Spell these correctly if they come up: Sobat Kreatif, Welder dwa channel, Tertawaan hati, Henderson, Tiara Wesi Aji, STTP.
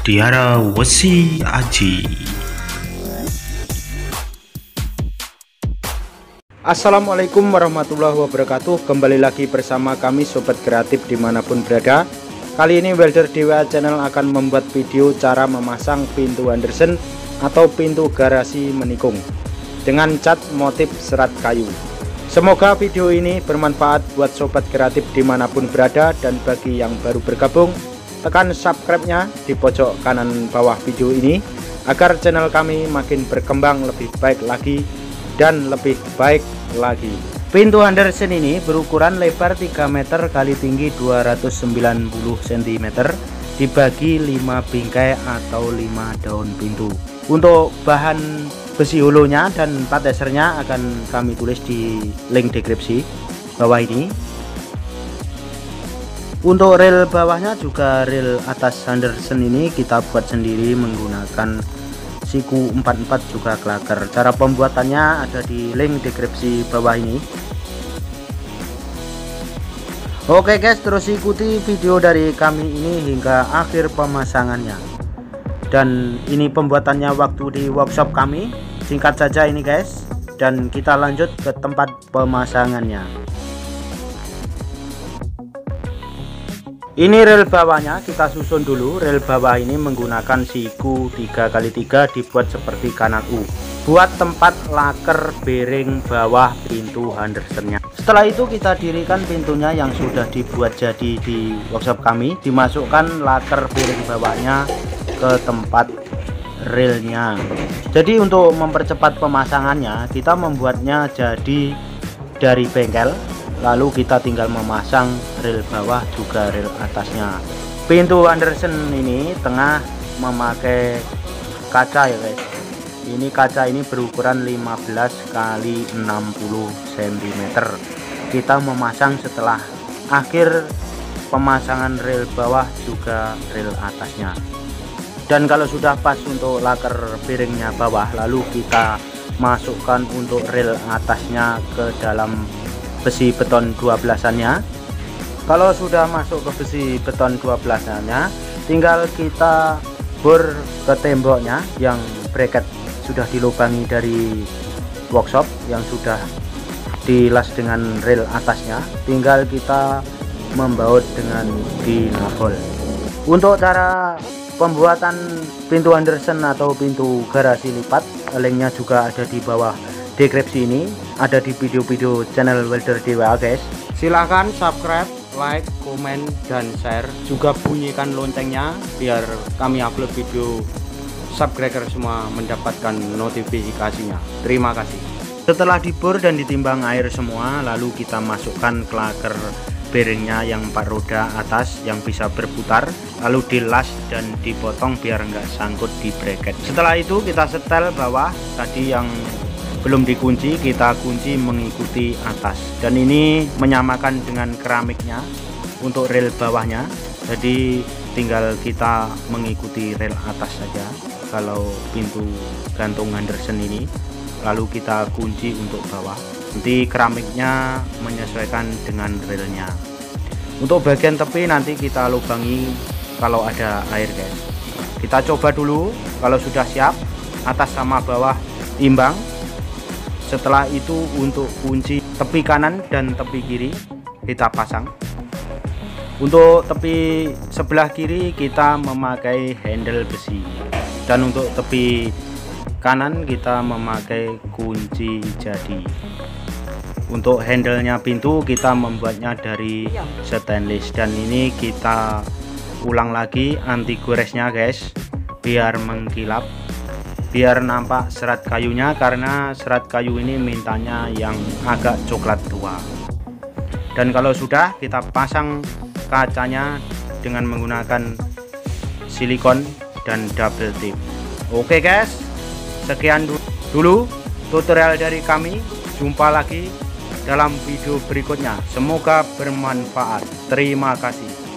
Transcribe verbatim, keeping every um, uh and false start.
Tiara Wesi Aji. Assalamualaikum warahmatullahi wabarakatuh. Kembali lagi bersama kami Sobat Kreatif dimanapun berada. Kali ini Welder Dwa Channel akan membuat video cara memasang pintu Henderson atau pintu garasi menikung dengan cat motif serat kayu. Semoga video ini bermanfaat buat Sobat Kreatif dimanapun berada, dan bagi yang baru bergabung, tekan subscribe-nya di pojok kanan bawah video ini agar channel kami makin berkembang lebih baik lagi dan lebih baik lagi. Pintu Henderson ini berukuran lebar tiga meter kali tinggi dua ratus sembilan puluh sentimeter dibagi lima bingkai atau lima daun pintu. Untuk bahan besi holonya dan part lasernya akan kami tulis di link deskripsi bawah ini. Untuk rel bawahnya juga rel atas Henderson ini kita buat sendiri menggunakan siku empat puluh empat juga klaker. Cara pembuatannya ada di link deskripsi bawah ini. Oke guys, terus ikuti video dari kami ini hingga akhir pemasangannya. Dan ini pembuatannya waktu di workshop kami. Singkat saja ini guys. Dan kita lanjut ke tempat pemasangannya. Ini rel bawahnya kita susun dulu. Rel bawah ini menggunakan siku tiga kali tiga dibuat seperti kanak U, buat tempat laker bearing bawah pintu Hendersonnya. Setelah itu kita dirikan pintunya yang sudah dibuat jadi di workshop kami. Dimasukkan laker bearing bawahnya ke tempat relnya. Jadi untuk mempercepat pemasangannya, kita membuatnya jadi dari bengkel, lalu kita tinggal memasang rel bawah juga rel atasnya. Pintu Henderson ini tengah memakai kaca ya guys. Ini kaca ini berukuran lima belas kali enam puluh sentimeter. Kita memasang setelah akhir pemasangan rel bawah juga rel atasnya. Dan kalau sudah pas untuk laker piringnya bawah, lalu kita masukkan untuk rel atasnya ke dalam besi beton dua belasannya. Kalau sudah masuk ke besi beton dua belasannya, tinggal kita bor ke temboknya yang bracket sudah dilubangi dari workshop yang sudah dilas dengan rel atasnya. Tinggal kita membaut dengan dinabol. Untuk cara pembuatan pintu Henderson atau pintu garasi lipat, linknya juga ada di bawah deskripsi ini, ada di video-video channel Welder Dwa guys. Silahkan subscribe, like, komen, dan share. Juga bunyikan loncengnya biar kami upload video subscriber semua mendapatkan notifikasinya. Terima kasih. Setelah dibor dan ditimbang air semua, lalu kita masukkan klaker bearingnya yang empat roda atas yang bisa berputar, lalu dilas dan dipotong biar nggak sangkut di bracket. Setelah itu kita setel bawah tadi yang belum dikunci, kita kunci mengikuti atas, dan ini menyamakan dengan keramiknya untuk rel bawahnya. Jadi tinggal kita mengikuti rel atas saja kalau pintu gantung Henderson ini, lalu kita kunci untuk bawah. Nanti keramiknya menyesuaikan dengan relnya. Untuk bagian tepi nanti kita lubangi kalau ada air guys. Kita coba dulu. Kalau sudah siap, atas sama bawah imbang. Setelah itu untuk kunci tepi kanan dan tepi kiri kita pasang. Untuk tepi sebelah kiri kita memakai handle besi, dan untuk tepi kanan kita memakai kunci jadi. Untuk handle-nya pintu kita membuatnya dari stainless, dan ini kita ulang lagi anti goresnya guys biar mengkilap, biar nampak serat kayunya, karena serat kayu ini mintanya yang agak coklat tua. Dan kalau sudah, kita pasang kacanya dengan menggunakan silikon dan double tip. Oke guys, sekian dulu tutorial dari kami. Jumpa lagi dalam video berikutnya. Semoga bermanfaat. Terima kasih.